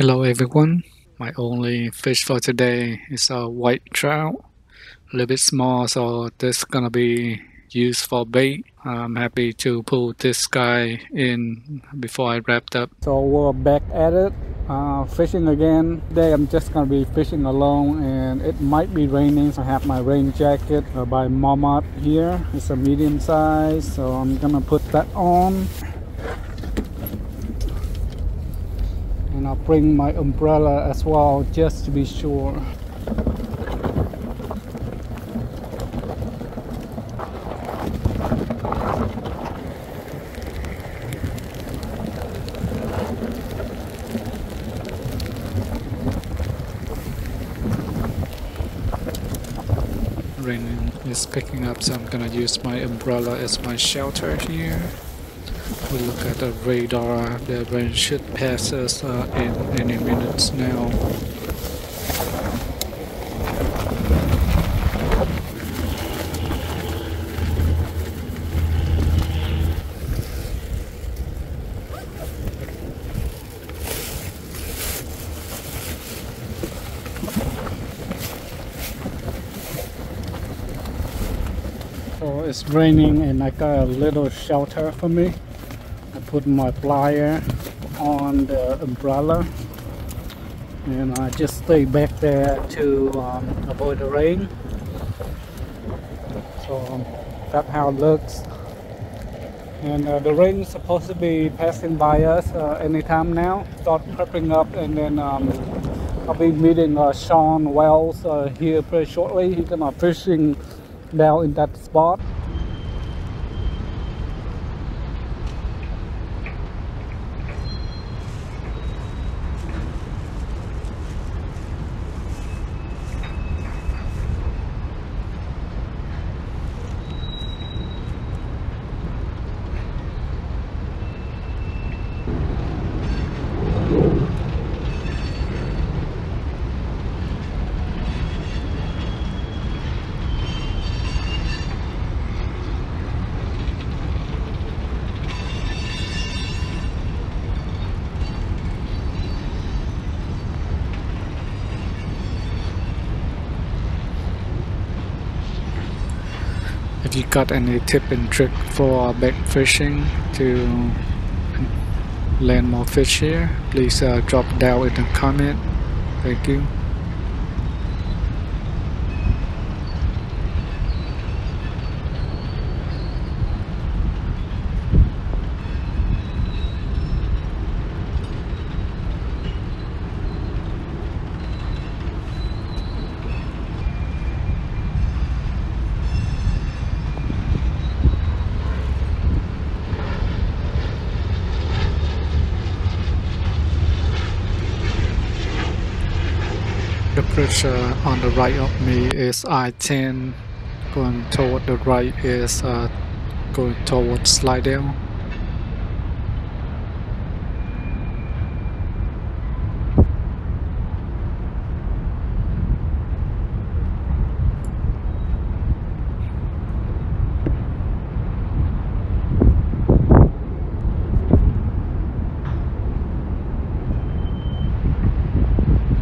Hello everyone, my only fish for today is a white trout, a little bit small, so this is gonna be used for bait. I'm happy to pull this guy in before I wrapped up. So we're back at it, fishing again. Today I'm just gonna be fishing alone and it might be raining, so I have my rain jacket by Mammut here. It's a medium size, so I'm gonna put that on. And I'll bring my umbrella as well, just to be sure. Rain is picking up, so I'm gonna use my umbrella as my shelter here. We look at the radar, the rain should pass us in any minutes now. So it's raining and I got a little shelter for me. Put my plier on the umbrella and I just stay back there to avoid the rain. So that's how it looks. And the rain is supposed to be passing by us anytime now. Start prepping up and then I'll be meeting Sean Wells here pretty shortly. He's gonna be fishing down in that spot. If you got any tip and trick for bait fishing to land more fish here, please drop down in the comment. Thank you. The bridge on the right of me is I-10, going toward the right is going toward Slidell.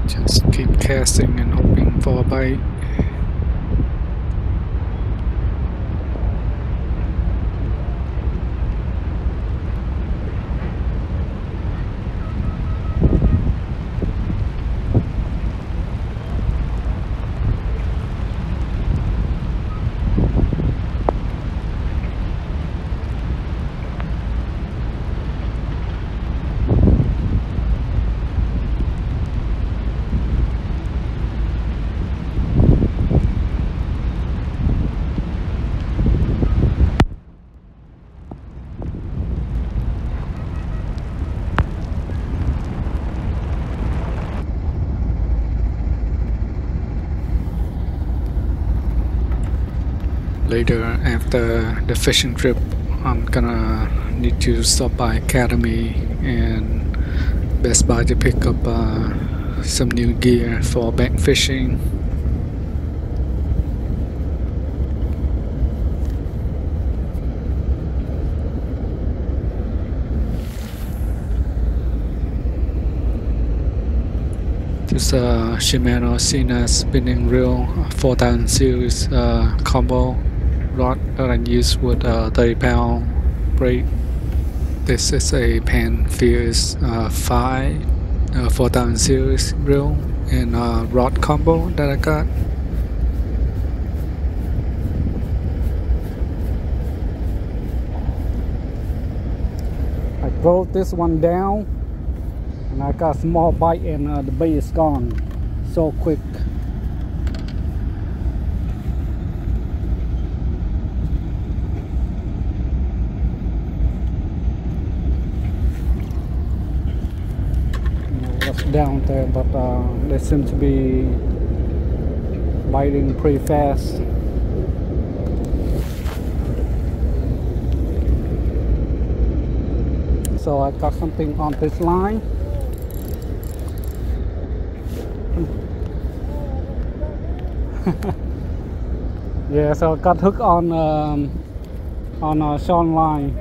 Just keep casting and hoping for a bite. Later, after the fishing trip, I'm gonna need to stop by Academy and Best Buy to pick up some new gear for bait fishing. This is a Shimano Sienna spinning reel 4000 series combo rod that I use with a 30-pound braid. This is a PENN Fierce 5 4000 series reel and rod combo that I got. I broke this one down and I got a small bite and the bait is gone so quick. What's down there, but they seem to be biting pretty fast. So I got something on this line. Yeah, so I got hooked on Sean line.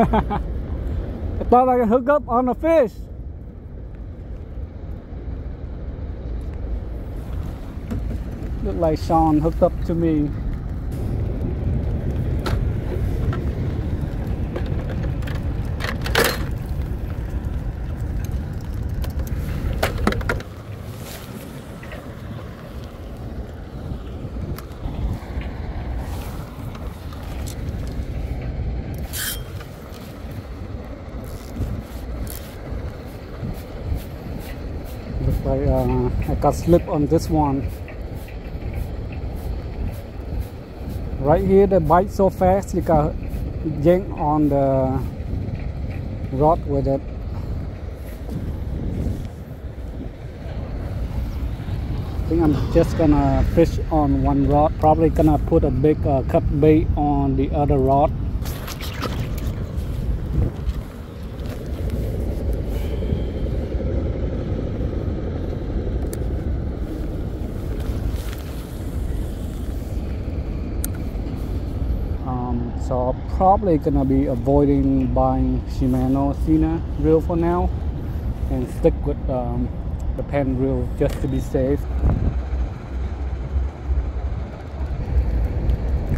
I thought I could hook up on a fish. Look like Sean hooked up to me. I got slip on this one. Right here, they bite so fast you got yank on the rod with it. I think I'm just gonna fish on one rod. Probably gonna put a big cut bait on the other rod. So I'm probably gonna be avoiding buying Shimano Sienna reel for now and stick with the PENN reel just to be safe.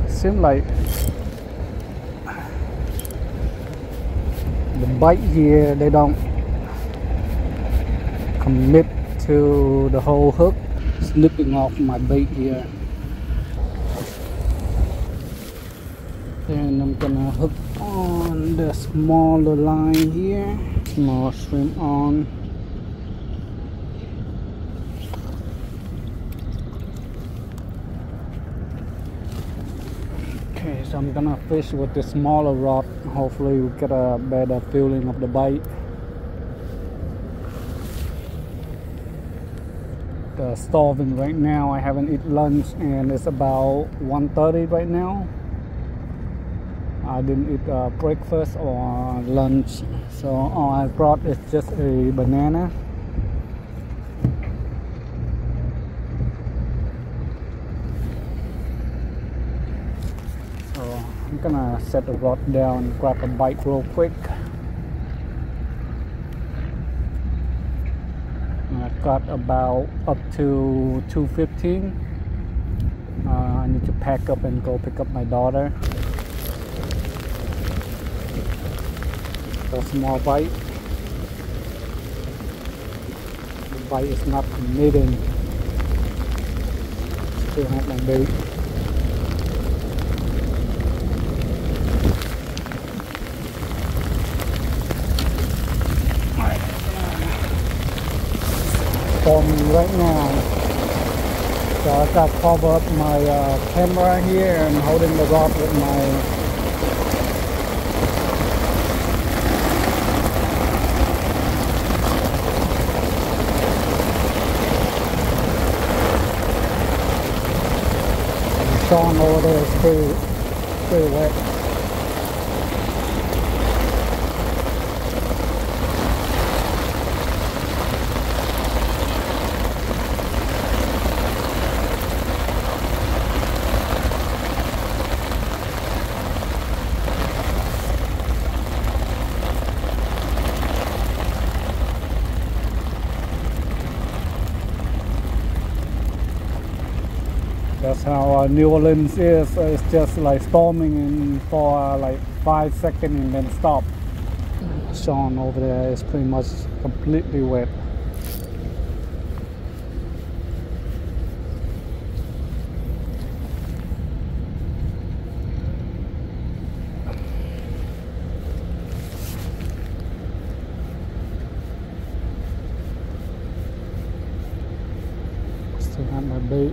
Seems like the bite here, they don't commit to the whole hook. Slipping off my bait here. And I'm gonna hook on the smaller line here. Small shrimp on. Okay, so I'm gonna fish with the smaller rod. Hopefully we get a better feeling of the bite. Starving right now. I haven't eaten lunch and it's about 1:30 right now. I didn't eat breakfast or lunch, so all I brought is just a banana. So I'm gonna set the rod down, grab a bite real quick. I got about up to 2:15. I need to pack up and go pick up my daughter. A small bite. The bite is not committing. Still have my bait. From right now, so I got cover up my camera here and holding the rod with my. Sean over there is pretty wet. That's how New Orleans is. It's just like storming in for like 5 seconds and then stop. Sean over there is pretty much completely wet. Still have my bait.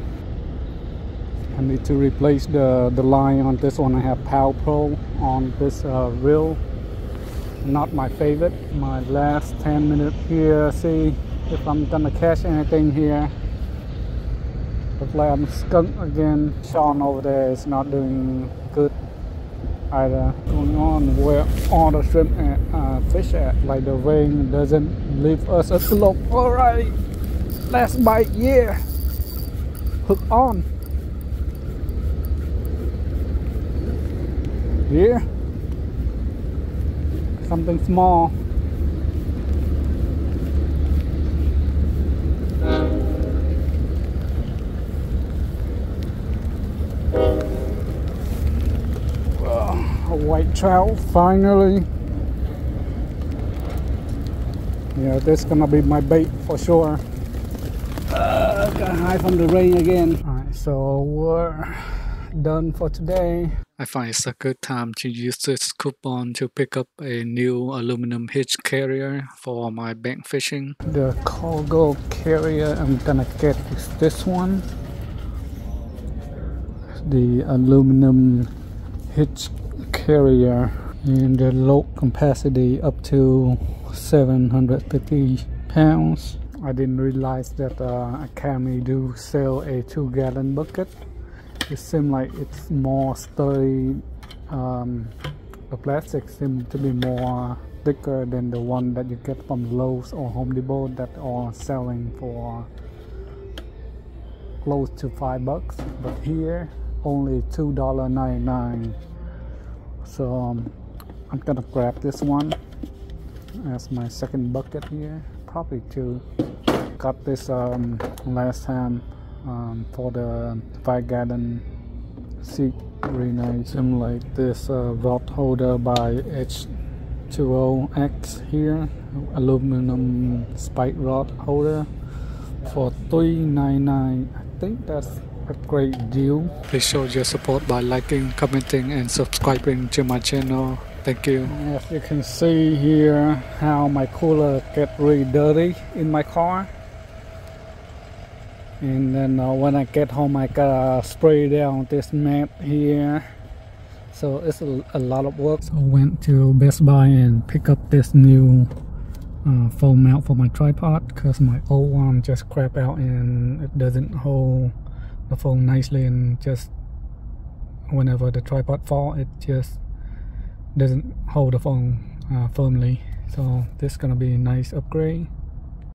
I need to replace the line on this one. I have Power Pro on this reel. Not my favorite. My last 10 minutes here, see if I'm gonna catch anything here. Looks like I'm skunked again. Sean over there is not doing good either. Going on where all the shrimp and fish at, like the rain doesn't leave us alone. Alright, last bite, yeah. Hook on. Yeah. Something small. A white trout, finally. Yeah, this is gonna be my bait for sure. Gotta hide from the rain again. Alright, so we're done for today. I find it's a good time to use this coupon to pick up a new aluminum hitch carrier for my bank fishing. The cargo carrier I'm gonna get is this one. The aluminum hitch carrier, and the load capacity up to 750 pounds. I didn't realize that Academy do sell a 2-gallon bucket. It seems like it's more sturdy. The plastic seems to be more thicker than the one that you get from Lowe's or Home Depot that are selling for close to $5. But here, only $2.99. So I'm gonna grab this one as my second bucket here. Probably two. Got this last time. For the 5-gallon seat rename, seem like this rod holder by H20X here, aluminum spike rod holder for $3.99. I think that's a great deal. Please show your support by liking, commenting, and subscribing to my channel. Thank you. As you can see here, how my cooler get really dirty in my car. And then when I get home, I gotta spray down this mat here. So it's a lot of work. So I went to Best Buy and pick up this new foam mount for my tripod, because my old one just crapped out and it doesn't hold the foam nicely, and just whenever the tripod falls, it just doesn't hold the foam firmly. So this is gonna be a nice upgrade.